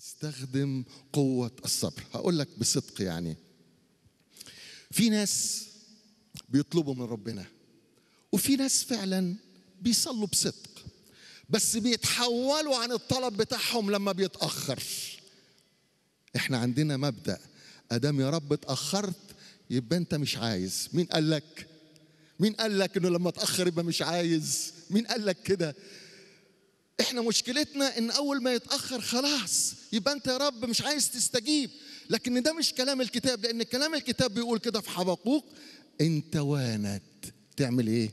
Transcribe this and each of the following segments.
استخدم قوة الصبر. هقول لك بصدق، يعني في ناس بيطلبوا من ربنا وفي ناس فعلا بيصلوا بصدق، بس بيتحولوا عن الطلب بتاعهم لما بيتأخر. احنا عندنا مبدأ، ادام يا رب اتأخرت يبقى انت مش عايز. مين قال لك؟ مين قال لك انه لما اتأخر يبقى مش عايز؟ مين قال لك كده؟ احنا مشكلتنا ان اول ما يتأخر خلاص يبقى انت يا رب مش عايز تستجيب. لكن ده مش كلام الكتاب، لان كلام الكتاب بيقول كده في حبقوق: ان توانت تعمل ايه؟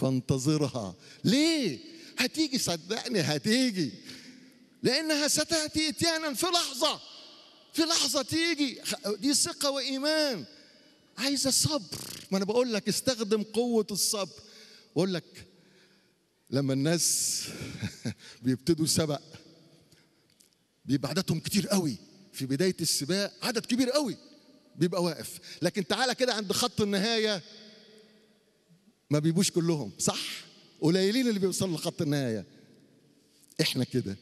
فانتظرها. ليه؟ هتيجي، صدقني هتيجي، لانها ستاتي اتيانا في لحظه، في لحظه تيجي. دي ثقه وايمان، عايزه صبر. ما انا بقول لك استخدم قوه الصبر. بقول لك لما الناس بيبتدوا سبق بيبقى عددهم كتير قوي، في بدايه السباق عدد كبير قوي بيبقى واقف، لكن تعالى كده عند خط النهايه ما بيبوش كلهم، صح؟ قليلين اللي بيوصلوا لخط النهايه. احنا كده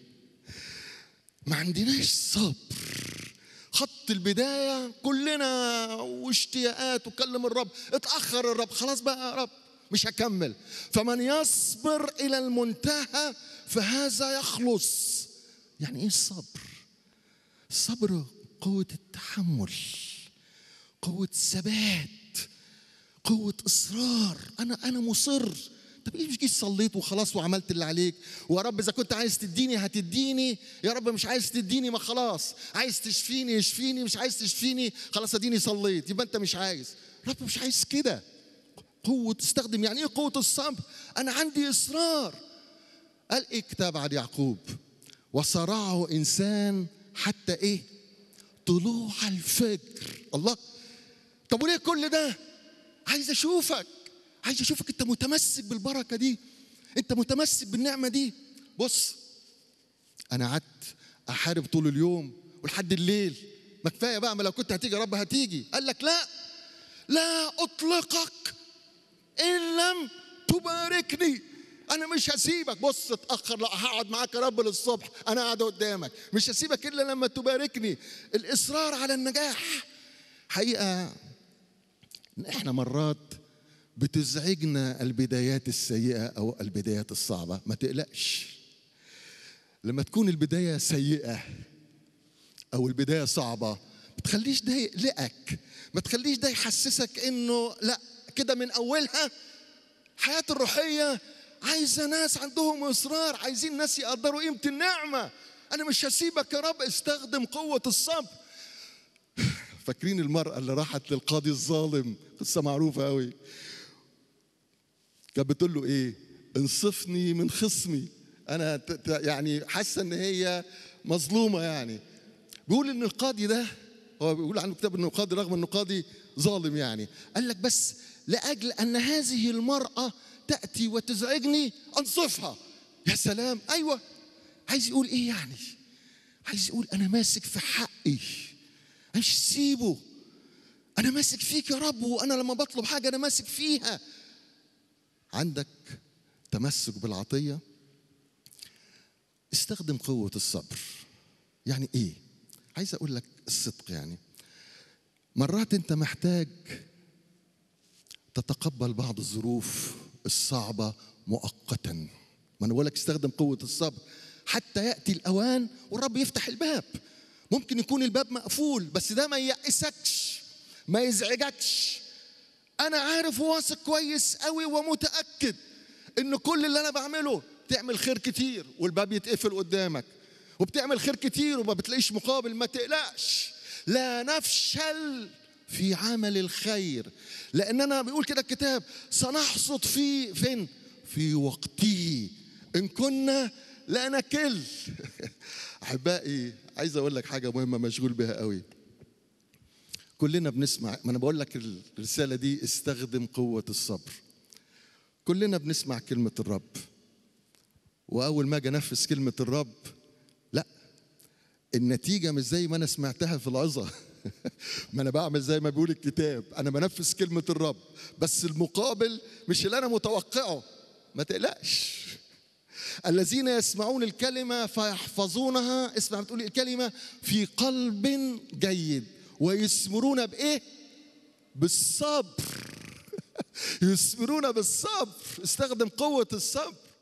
ما عندناش صبر. خط البدايه كلنا واشتياقات، وكلم الرب، اتاخر الرب، خلاص بقى يا رب مش هكمل. فمن يصبر الى المنتهى فهذا يخلص. يعني ايه الصبر؟ الصبر قوه التحمل، قوه ثبات، قوة إصرار. أنا مصر. طب إيه مش جيت صليت وخلاص وعملت اللي عليك؟ ويا رب إذا كنت عايز تديني هتديني، يا رب مش عايز تديني ما خلاص، عايز تشفيني يشفيني، مش عايز تشفيني خلاص أديني صليت يبقى أنت مش عايز. رب مش عايز كده. قوة تستخدم. يعني إيه قوة الصبر؟ أنا عندي إصرار. قال إيه كتاب عن يعقوب؟ وصرعه إنسان حتى إيه؟ طلوع الفجر. الله، طب وليه كل ده؟ عايز اشوفك، عايز اشوفك انت متمسك بالبركه دي، انت متمسك بالنعمه دي. بص، انا قعدت احارب طول اليوم ولحد الليل، ما كفايه بقى، ما لو كنت هتيجي يا رب هتيجي. قال لك لا، لا اطلقك ان لم تباركني، انا مش هسيبك. بص، اتاخر، لا هقعد معاك يا رب للصبح، انا قاعد قدامك، مش هسيبك الا لما تباركني. الاصرار على النجاح. حقيقه احنا مرات بتزعجنا البدايات السيئة او البدايات الصعبة. ما تقلقش، لما تكون البداية سيئة او البداية صعبة ما تخليش ده يقلقك، ما تخليش ده يحسسك انه لا كده من اولها. الحياة الروحية عايزة ناس عندهم اصرار، عايزين ناس يقدروا قيمة النعمة. انا مش هسيبك يا رب، استخدم قوة الصبر. فاكرين المرأة اللي راحت للقاضي الظالم؟ قصة معروفة قوي. كانت بتقول له إيه؟ انصفني من خصمي. أنا يعني حاسة إن هي مظلومة يعني. بيقول إن القاضي ده، هو بيقول عنه كتاب إنه قاضي رغم إنه قاضي ظالم يعني، قال لك بس لأجل أن هذه المرأة تأتي وتزعجني أنصفها. يا سلام، أيوه. عايز يقول إيه يعني؟ عايز يقول أنا ماسك في حقي، مش سيبه، أنا ماسك فيك يا رب، وأنا لما بطلب حاجة أنا ماسك فيها. عندك تمسك بالعطية، استخدم قوة الصبر. يعني إيه؟ عايز أقول لك الصدق، يعني مرات أنت محتاج تتقبل بعض الظروف الصعبة مؤقتا. ما أنا بقول لك استخدم قوة الصبر حتى يأتي الأوان والرب يفتح الباب. ممكن يكون الباب مقفول، بس ده ما ييأسكش، ما يزعجكش. أنا عارف وواثق كويس قوي ومتأكد إن كل اللي أنا بعمله بتعمل خير كتير والباب يتقفل قدامك، وبتعمل خير كتير وما بتلاقيش مقابل. ما تقلقش، لا نفشل في عمل الخير، لأن أنا بيقول كده الكتاب: سنحصد فيه فين؟ في وقته، إن كنا لا نكل. أحبائي، عايز أقول لك حاجة مهمة مشغول بها قوي. كلنا بنسمع، ما أنا بقول لك الرسالة دي استخدم قوة الصبر. كلنا بنسمع كلمة الرب، وأول ما أجي أنفذ كلمة الرب، لا، النتيجة مش زي ما أنا سمعتها في العظة. ما أنا بعمل زي ما بيقول الكتاب، أنا بنفذ كلمة الرب، بس المقابل مش اللي أنا متوقعه. ما تقلقش، الذين يسمعون الكلمة فيحفظونها. اسمع، بتقولي الكلمة في قلب جيد ويثمرون بإيه؟ بالصبر. يثمرون بالصبر. استخدم قوة الصبر.